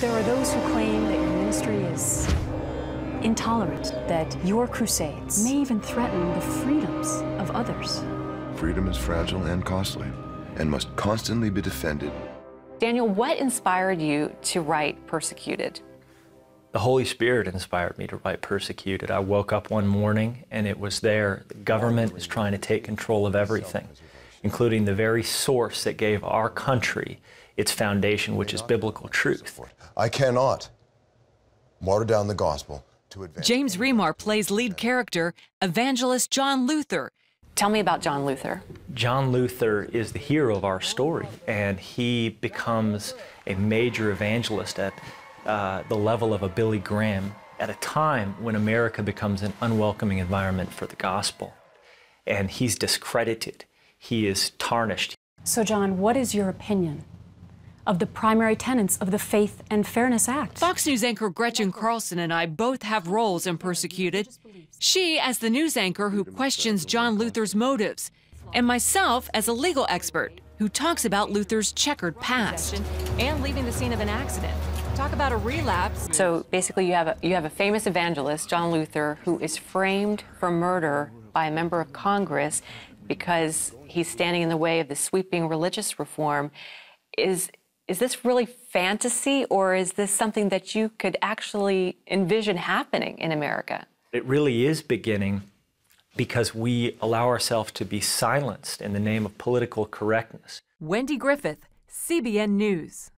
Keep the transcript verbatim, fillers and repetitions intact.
There are those who claim that your ministry is intolerant, that your crusades may even threaten the freedoms of others. Freedom is fragile and costly and must constantly be defended. Daniel, what inspired you to write Persecuted? The Holy Spirit inspired me to write Persecuted. I woke up one morning and it was there. The government was trying to take control of everything, including the very source that gave our country its foundation, which is biblical truth. I cannot water down the gospel to advance. James Remar plays lead character, evangelist John Luther. Tell me about John Luther. John Luther is the hero of our story, and he becomes a major evangelist at uh, the level of a Billy Graham at a time when America becomes an unwelcoming environment for the gospel. And he's discredited. He is tarnished. So, John, what is your opinion of the primary tenets of the Faith and Fairness Act? Fox News anchor Gretchen Carlson and I both have roles in Persecuted. She as the news anchor who questions John Luther's motives, and myself as a legal expert who talks about Luther's checkered past. And leaving the scene of an accident. Talk about a relapse. So basically you have a, you have a famous evangelist, John Luther, who is framed for murder by a member of Congress because he's standing in the way of the sweeping religious reform. Is Is this really fantasy, or is this something that you could actually envision happening in America? It really is beginning because we allow ourselves to be silenced in the name of political correctness. Wendy Griffith, C B N News.